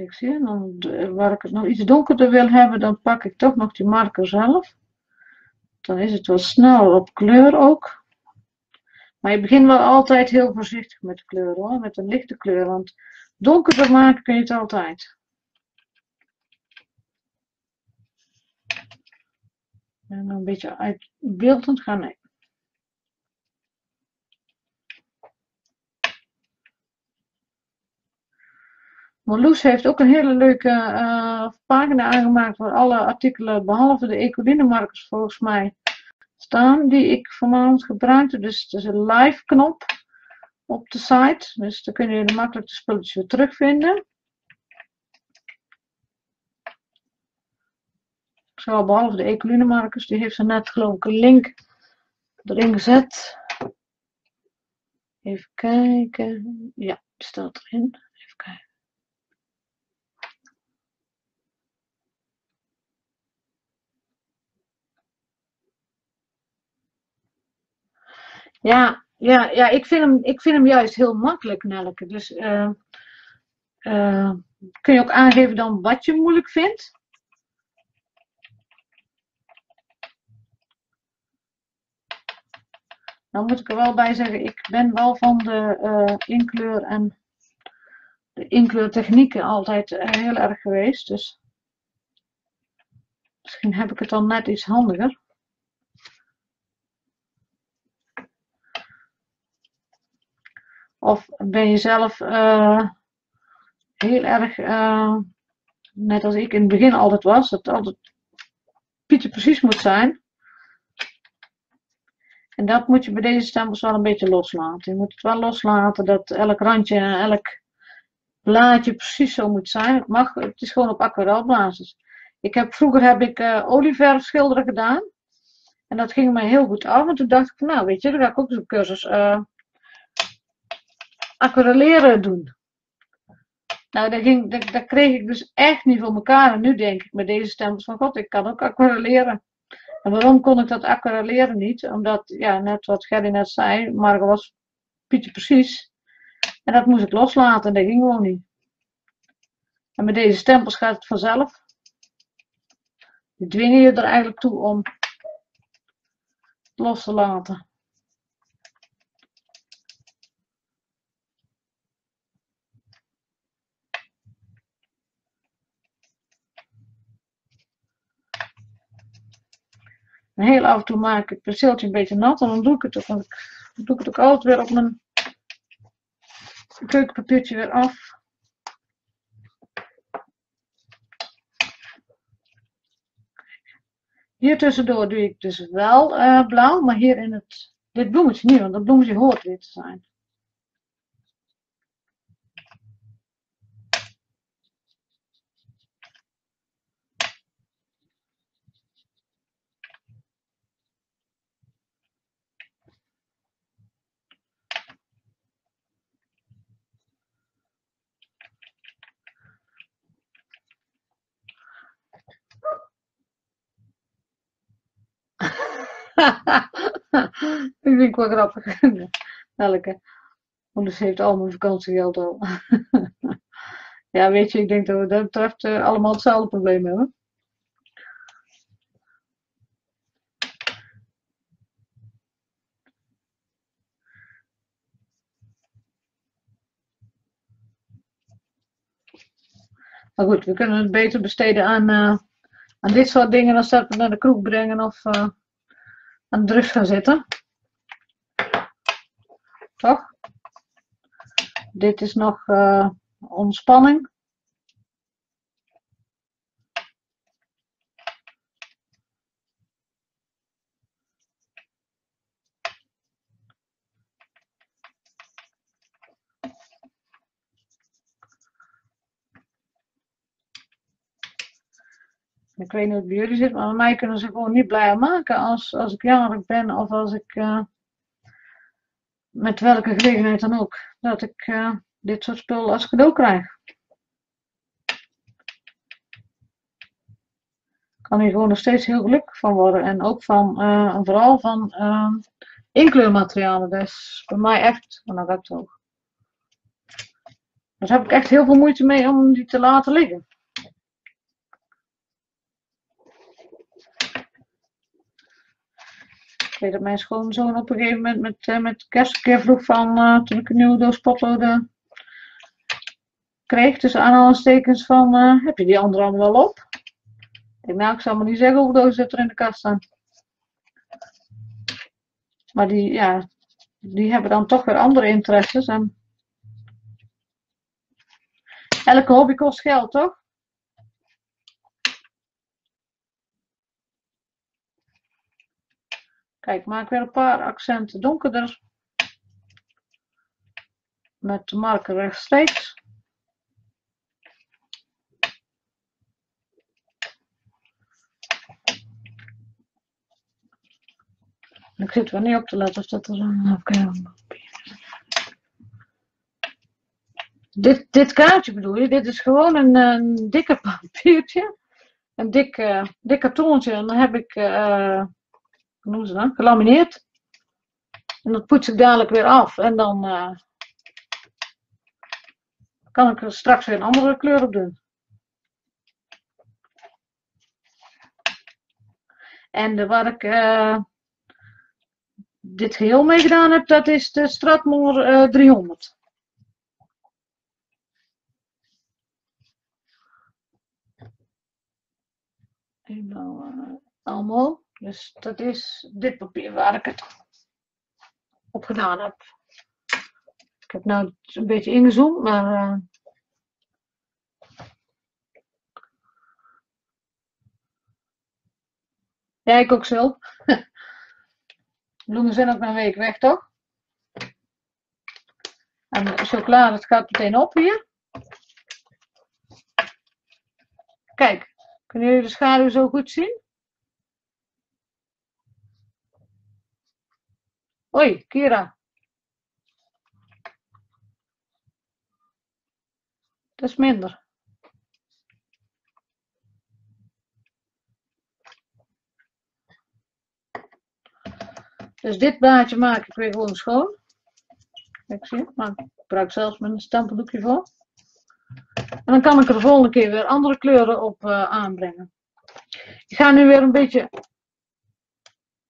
Kijk, zie je, dan, waar ik het nog iets donkerder wil hebben, dan pak ik toch nog die marker zelf. Dan is het wat sneller op kleur ook. Maar je begint wel altijd heel voorzichtig met de kleur hoor, met een lichte kleur, want donkerder maken kun je het altijd. En dan een beetje uitbeeldend gaan nemen. Marloes heeft ook een hele leuke uh, pagina aangemaakt waar alle artikelen, behalve de Ecoline markers volgens mij, staan. Die ik vanavond gebruikte. Dus het is een live knop op de site. Dus dan kun je makkelijk de spulletjes weer terugvinden. Zo, behalve de Ecoline markers, die heeft ze net geloof ik een link erin gezet. Even kijken. Ja, die staat erin. Even kijken. Ja, ja, ja ik, vind hem, ik vind hem juist heel makkelijk, Nelke. Dus uh, uh, kun je ook aangeven dan wat je moeilijk vindt. Dan moet ik er wel bij zeggen, ik ben wel van de uh, inkleur en de inkleurtechnieken altijd uh, heel erg geweest. Dus misschien heb ik het dan net iets handiger. Of ben je zelf uh, heel erg, uh, net als ik in het begin altijd was, dat altijd pietje precies moet zijn. En dat moet je bij deze stempels wel een beetje loslaten. Je moet het wel loslaten dat elk randje en elk blaadje precies zo moet zijn. Het mag, het is gewoon op aquarelbasis. Ik heb, vroeger heb ik uh, olieverf schilderen gedaan. En dat ging mij heel goed af. En toen dacht ik van nou weet je, dan ga ik ook zo'n cursus... Uh, aquarelleren doen. Nou, dat, ging, dat, dat kreeg ik dus echt niet voor elkaar. En nu denk ik met deze stempels van god, ik kan ook aquarelleren. En waarom kon ik dat aquarelleren niet? Omdat, ja, net wat Gerry net zei, Marga was pietje precies. En dat moest ik loslaten, dat ging gewoon niet. En met deze stempels gaat het vanzelf. Die dwingen je er eigenlijk toe om los te laten. En heel af en toe maak ik het penseeltje een beetje nat en dan doe ik het ook, want ik, doe ik het ook altijd weer op mijn keukenpapiertje weer af. Hier tussendoor doe ik dus wel uh, blauw, maar hier in het, dit bloemetje niet, want dat bloemetje hoort wit te zijn. Ik vind het wel grappig. Elke. Want dus heeft al mijn vakantiegeld al. Ja, weet je, ik denk dat we dat betreft uh, allemaal hetzelfde probleem hebben. Maar goed, we kunnen het beter besteden aan, uh, aan dit soort dingen dan dat we naar de kroeg brengen of... Uh, aan de drugs gaan zitten. Toch? Dit is nog uh, ontspanning. Ik weet niet hoe het bij jullie zit, maar bij mij kunnen ze gewoon niet blijer maken als, als ik jarig ben of als ik uh, met welke gelegenheid dan ook, dat ik uh, dit soort spul als cadeau krijg. Ik kan hier gewoon nog steeds heel gelukkig van worden en ook van, uh, vooral van uh, inkleurmaterialen. Dat is bij mij echt, maar dat werkt ook. Dus daar heb ik echt heel veel moeite mee om die te laten liggen. Ik weet dat mijn schoonzoon op een gegeven moment met, met, met kerst een keer vroeg van uh, toen ik een nieuwe doos potloden kreeg, tussen aanhalingstekens van uh, heb je die andere allemaal wel op? Ik denk, nou, ik zal maar niet zeggen hoeveel dozen er in de kast staan. Maar die, ja, die hebben dan toch weer andere interesses. En elke hobby kost geld, toch? Kijk, maak weer een paar accenten donkerder. Met de marker rechtstreeks. Ik zit wel niet op te letten of dat er zo'n afkeuring is. Dit, dit kaartje bedoel je? Dit is gewoon een, een dikke papiertje. Een dik, uh, dik kartonnetje. En dan heb ik... Uh, Hoe noemen ze dat? Gelamineerd. En dat poets ik dadelijk weer af. En dan uh, kan ik er straks weer een andere kleur op doen. En uh, waar ik uh, dit geheel mee gedaan heb, dat is de Stratmoor uh, driehonderd. En nou uh, allemaal. Dus dat is dit papier waar ik het op gedaan heb. Ik heb nou een beetje ingezoomd, maar uh, ja, ik ook zelf. Bloemen zijn ook een week weg, toch? En de chocolade, het gaat meteen op hier. Kijk, kunnen jullie de schaduw zo goed zien? Hoi, Kira. Dat is minder. Dus dit blaadje maak ik weer gewoon schoon. Ik zie het, maar ik gebruik zelfs mijn stempeldoekje voor. En dan kan ik er de volgende keer weer andere kleuren op uh, aanbrengen. Ik ga nu weer een beetje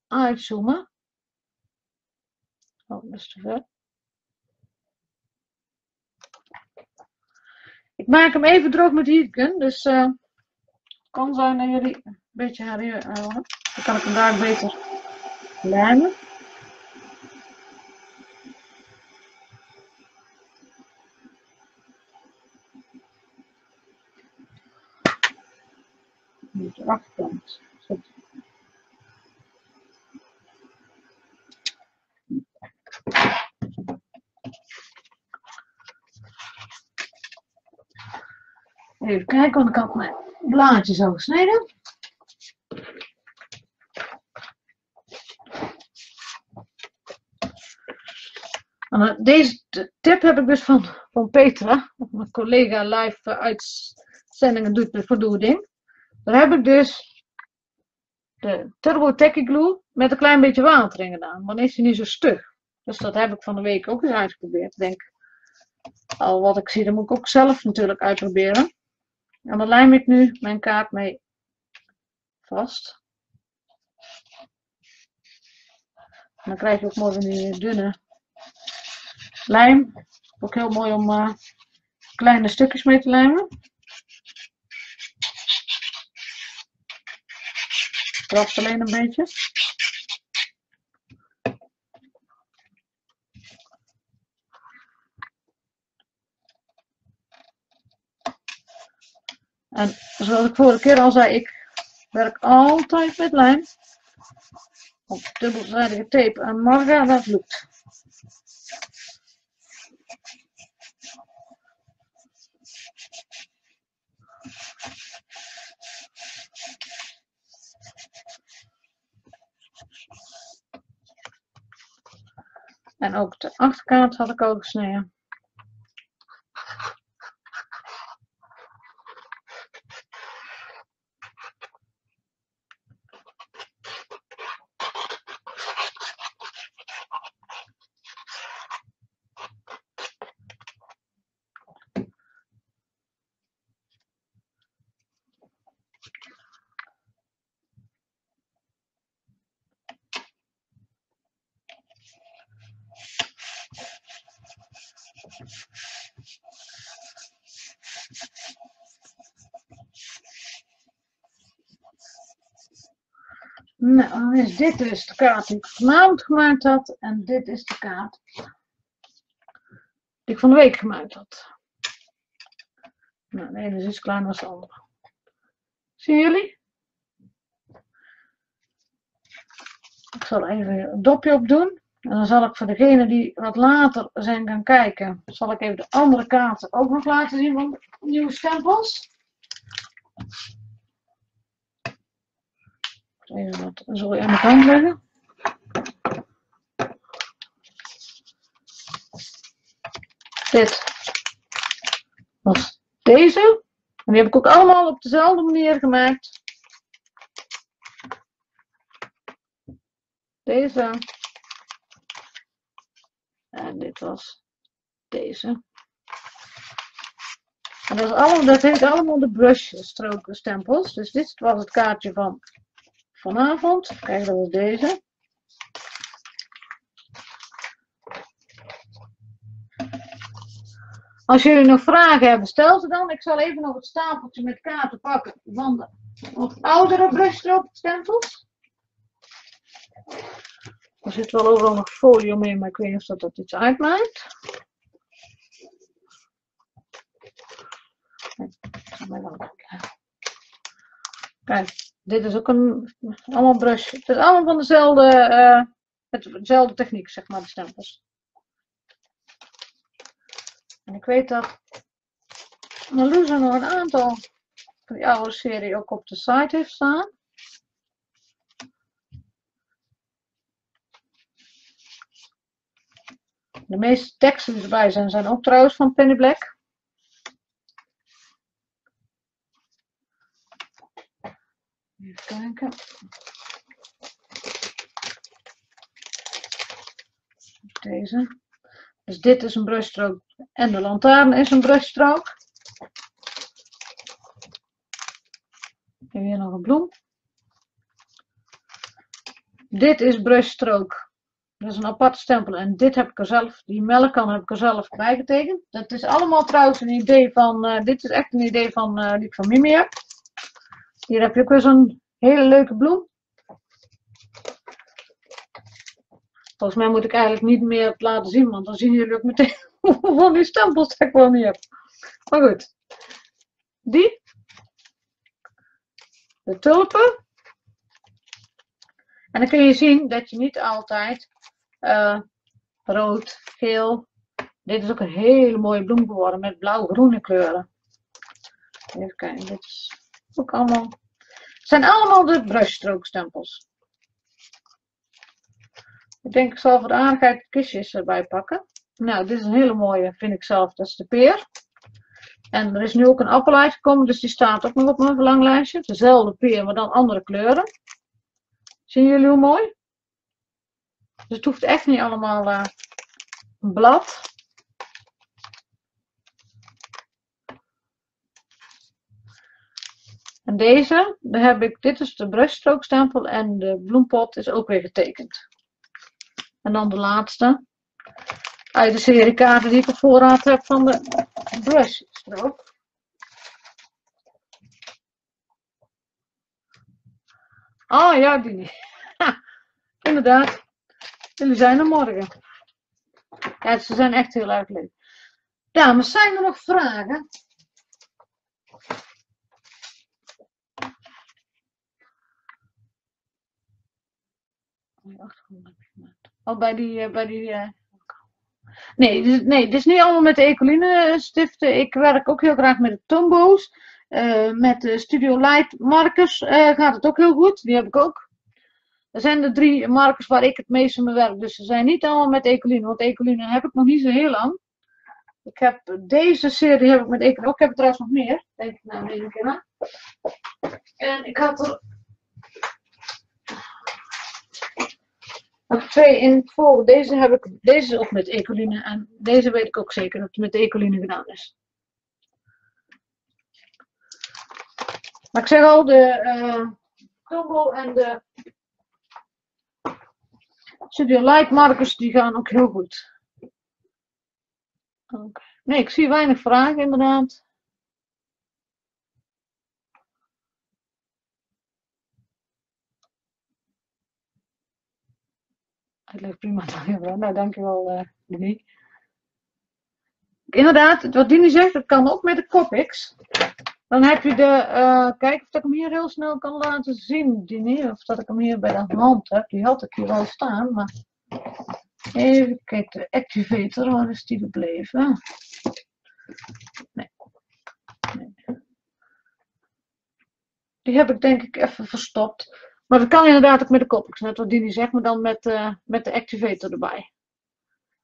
uitzoomen. Oh, dat is te ver. Ik maak hem even droog met Hierken, dus het uh, kan zijn dat jullie een beetje herrie houden. Dan kan ik hem daar beter lijmen. Hier de achterkant. Even kijken, want ik had mijn blaadje zo gesneden. Deze tip heb ik dus van, van Petra, mijn collega live uitzendingen doet voor Doe@ding. Daar heb ik dus de Turbo Tacky Glue met een klein beetje water in gedaan. Dan is hij niet zo stug. Dus dat heb ik van de week ook eens uitgeprobeerd. Ik denk, al wat ik zie, dat moet ik ook zelf natuurlijk uitproberen. En dan lijm ik nu mijn kaart mee vast. En dan krijg je ook mooi die dunne lijm. Ook heel mooi om uh, kleine stukjes mee te lijmen. Ik kraft alleen een beetje. En zoals ik vorige keer al zei, ik werk altijd met lijm. Op dubbelzijdige tape en Marga, dat lukt. En ook de achterkant had ik al gesneden. Nou, dan is dit dus de kaart die ik vanavond gemaakt had. En dit is de kaart die ik van de week gemaakt had. Nou, de ene is iets kleiner dan de andere. Zien jullie? Ik zal even een dopje op doen. En dan zal ik voor degenen die wat later zijn gaan kijken, zal ik even de andere kaarten ook nog laten zien van nieuwe stempels. Even wat zooi aan de kant leggen. Dit was deze. En die heb ik ook allemaal op dezelfde manier gemaakt. Deze. En dit was deze. En dat, is allemaal, dat heet allemaal de brushstroke stempels. Dus dit was het kaartje van vanavond. Kijk, dat was deze. Als jullie nog vragen hebben, stel ze dan. Ik zal even nog het stapeltje met kaarten pakken van de wat oudere brushstroke stempels. Er zit wel overal nog folio mee, maar ik weet niet of dat, dat iets uitmaakt. Kijk, dit is ook een, allemaal brush. Het is allemaal van dezelfde, uh, met dezelfde techniek, zeg maar, de stempels. En ik weet dat Marloes nog een aantal van die oude serie ook op de site heeft staan. De meeste teksten die erbij zijn, zijn ook trouwens van Penny Black. Even kijken. Deze. Dus dit is een brushstrook en de lantaarn is een brushstrook. Ik heb hier nog een bloem. Dit is brushstrook. Dat is een aparte stempel en dit heb ik er zelf, die melkkan heb ik er zelf bij getekend. Dat is allemaal trouwens een idee van, uh, dit is echt een idee van, uh, die ik van Mimi heb. Hier heb je ook weer zo'n hele leuke bloem. Volgens mij moet ik eigenlijk niet meer laten zien, want dan zien jullie ook meteen hoeveel die stempels ik wel niet heb. Maar goed. Die. De tulpen. En dan kun je zien dat je niet altijd uh, rood, geel. Dit is ook een hele mooie bloem geworden met blauw-groene kleuren. Even kijken, dit is ook allemaal. Het zijn allemaal de brushstroke stempels. Ik denk ik zal voor de aardigheid kistjes erbij pakken. Nou, dit is een hele mooie, vind ik zelf. Dat is de peer. En er is nu ook een appel uitgekomen, dus die staat ook nog op mijn verlanglijstje. Dezelfde peer, maar dan andere kleuren. Zien jullie hoe mooi? Dus het hoeft echt niet allemaal uh, een blad. En deze, daar heb ik, dit is de brushstroke stempel en de bloempot is ook weer getekend. En dan de laatste. Uit de serie kaarten die ik op voorraad heb van de brushstroke. Ah ja, die. Ha, inderdaad. Jullie zijn er morgen. Ja, ze zijn echt heel erg leuk. Dames, zijn er nog vragen? Oh, bij die... Bij die uh... nee, dit, nee, dit is niet allemaal met de Ecoline stiften. Ik werk ook heel graag met de Tombow's. Uh, met de Studio Light markers uh, gaat het ook heel goed. Die heb ik ook. Er zijn de drie markers waar ik het meeste mee werk. Dus ze zijn niet allemaal met Ecoline. Want Ecoline heb ik nog niet zo heel lang. Ik heb deze serie heb ik met Ecoline. Ik heb er trouwens nog meer. Denk ik nou één keer na. En ik had er nog twee in voor. Deze heb ik. Deze is ook met Ecoline. En deze weet ik ook zeker dat het met Ecoline gedaan is. Maar ik zeg al, de uh, Tombow en de Studio Light markers, die gaan ook heel goed. Okay. Nee, ik zie weinig vragen inderdaad. Uitleg prima. Nou, dankjewel, uh, Mimi. Inderdaad, wat Dini zegt, dat kan ook met de Copics. Dan heb je de, uh, kijk of dat ik hem hier heel snel kan laten zien, Dini. Of dat ik hem hier bij de hand heb. Die had ik hier al staan, maar even kijken. De Activator, waar is die gebleven? Nee. nee. Die heb ik denk ik even verstopt. Maar dat kan inderdaad ook met de Copics, net wat Dini zegt, maar dan met, uh, met de Activator erbij.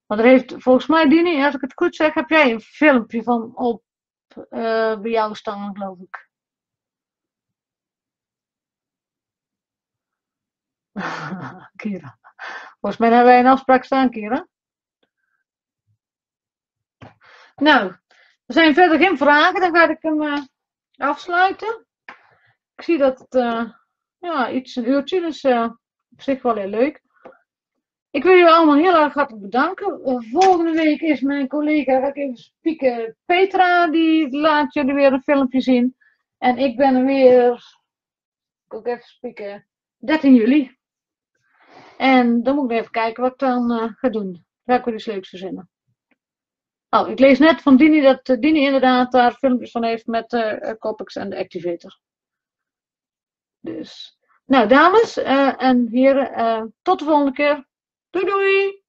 Want er heeft, volgens mij Dini, als ik het goed zeg, heb jij een filmpje van op uh, bij jou staan, geloof ik. Kira. Volgens mij hebben wij een afspraak staan, Kira. Nou, er zijn verder geen vragen, dan ga ik hem uh, afsluiten. Ik zie dat het... Uh, Ja, iets een uurtje, dus uh, op zich wel heel leuk. Ik wil jullie allemaal heel erg hartelijk bedanken. Uh, volgende week is mijn collega, ga ik even spieken, Petra, die laat jullie weer een filmpje zien. En ik ben er weer, ook even spieken, dertien juli. En dan moet ik even kijken wat ik dan uh, ga doen. Ga ik weer iets leuks verzinnen. Oh, ik lees net van Dini dat uh, Dini inderdaad daar filmpjes van heeft met uh, Copics en de Activator. Dus, nou dames uh, en heren, uh, tot de volgende keer. Doei doei!